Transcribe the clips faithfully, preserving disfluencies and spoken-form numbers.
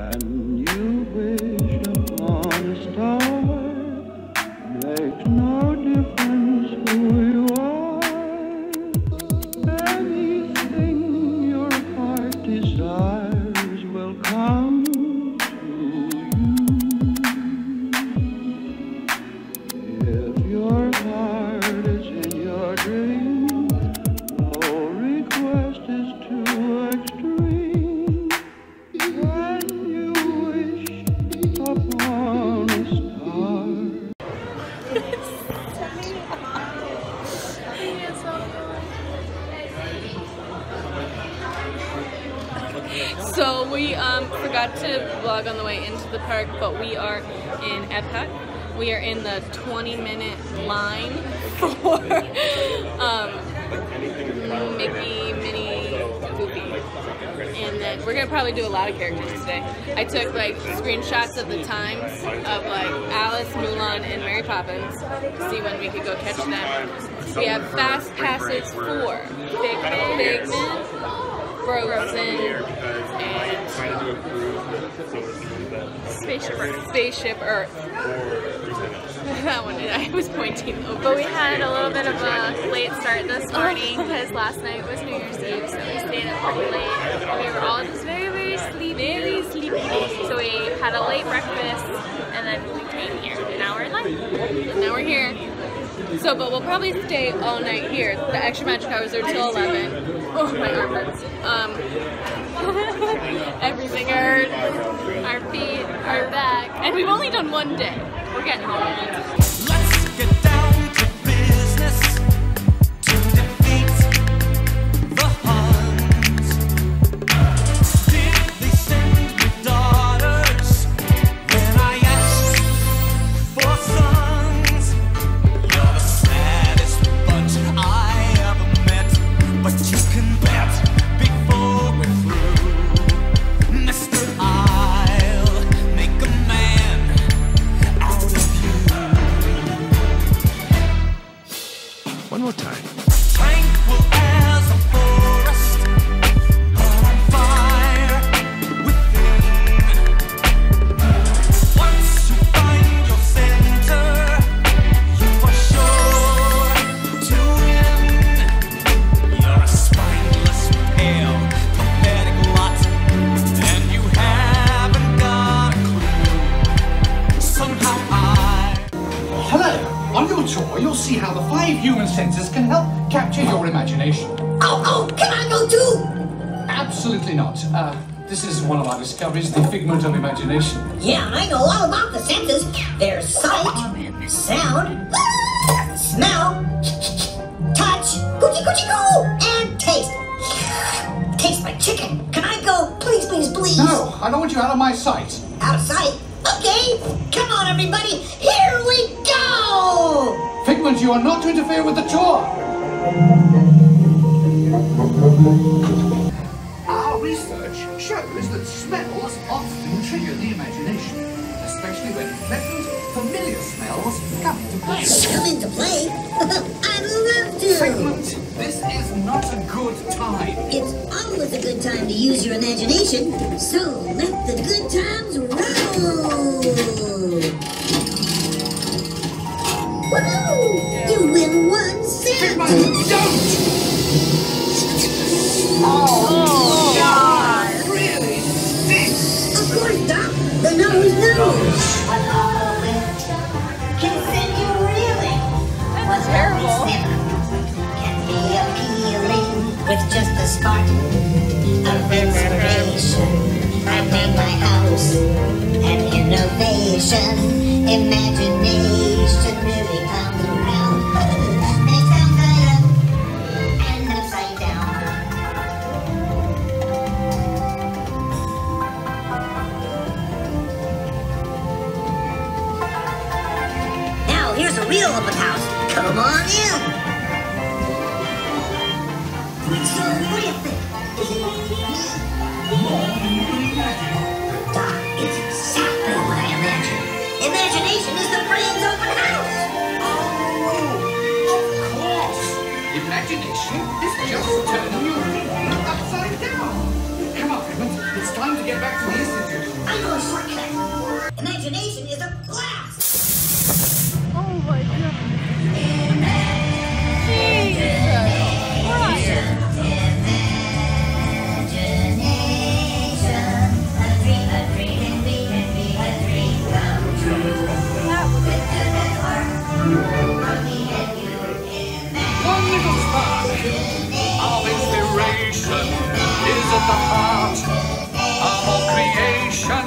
When you wish upon a star, makes no difference who you are. Anything your heart desires will come to you. If your heart is in your dream, so we um, forgot to vlog on the way into the park, but we are in Epcot. We are in the twenty minute line for um, Mickey, Minnie, Goofy. And then we're going to probably do a lot of characters today. I took like screenshots of the times of like Alice, Mulan, and Mary Poppins to see when we could go catch them. We have Fast Passes for Figment, Frozen, and Spaceship Earth. Spaceship Earth. That one, I was pointing over. But we had a little bit of a late start this morning because last night was New Year's Eve, so we stayed up pretty late. We were all just very, very sleepy. Very sleepy. So we had a late breakfast, and then we came here. And now we're in line. And now we're here. So, but we'll probably stay all night here. The extra magic hours are till eleven. Oh, my arm hurts. Um, everything hurts. Our feet, our back. And we've only done one day. We're getting home. Let's get down to business to defeat the Huns. Did they send me daughters when I asked for sons? You'll see how the five human senses can help capture your imagination. Oh, oh, can I go too? Absolutely not. Uh, this is one of our discoveries, the figment of imagination. Yeah, I know all about the senses. There's sight, sound, smell, touch, coochie coochie coo, and taste. Taste my chicken. Can I go? Please, please, please. No, I don't want you out of my sight. Out of sight? Okay, come on everybody, here we go! Figment, you are not to interfere with the tour! Our research shows that smells often trigger the imagination, especially when pleasant, familiar smells come into play. Come into play? I love to! Figment, this is not a good time. It's always a good time to use your imagination, so let the good times roll! Woohoo! You win one cent! Don't! Oh, God! Oh, really stinks! Of course, Doc! The nose knows! What all the can send you reeling! That's terrible! Can be appealing with just a spark of inspiration. I made my house an innovation. Imagination really comes around. They sound high up and upside down. Now here's a real open house. Come on in. So what do you think? Is it me? More? It's exactly what I imagined. Imagination is the brain's open house. Oh, of course. Imagination is just turning your brain upside down. Come on, Figment. It's time to get back to the Institute. I the glass. Oh my God. Jesus Christ. The heart of all creation.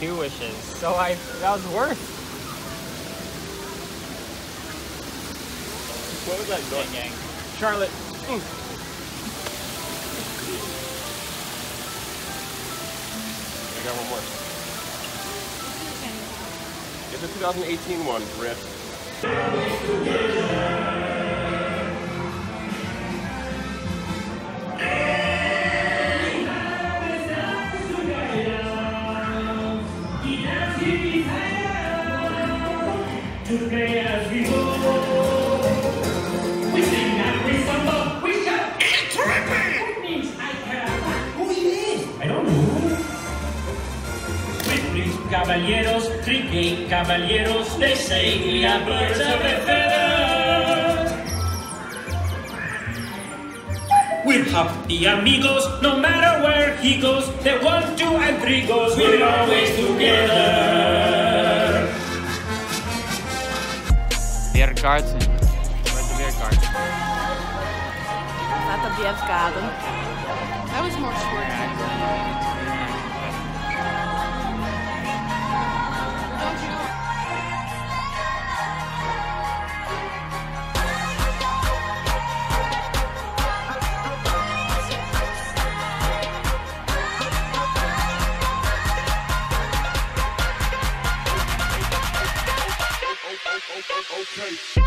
Two wishes, so I that was worth. What was that going? Gang, gang. Charlotte. Ooh. I got one more. Okay. It's a twenty eighteen one, Riff. Today as we go, we sing and we stumble, we shout, it's trippy! It means I care. Who is it? I don't know. With these caballeros, tricky caballeros, they say we are birds of a feather. We'll have the amigos, no matter where he goes, they want two and three goes, we're always together. Beer garden. Where's the beer garden? At the beer garden. That was more short. Don't you okay. Yep.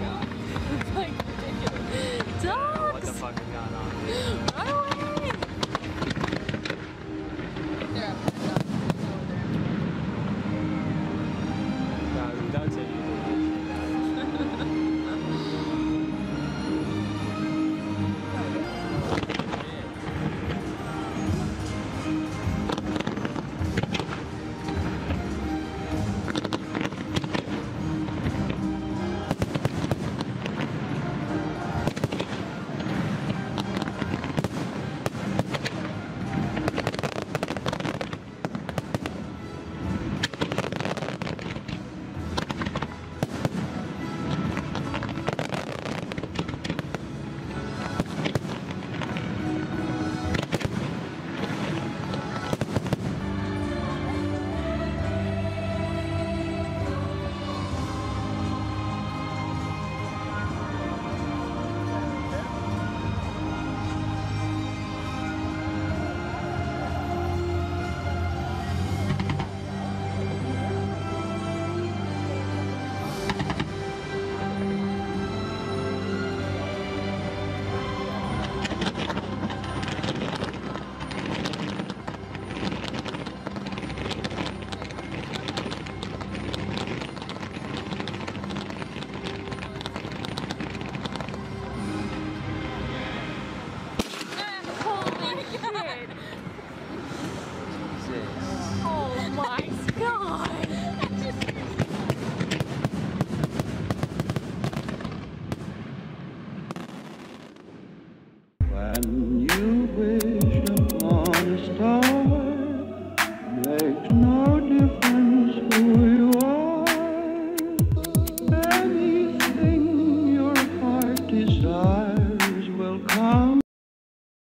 god. It's like ridiculous. Dogs! What the fuck is going on? Run away! They're upset dogs. No, dogs are and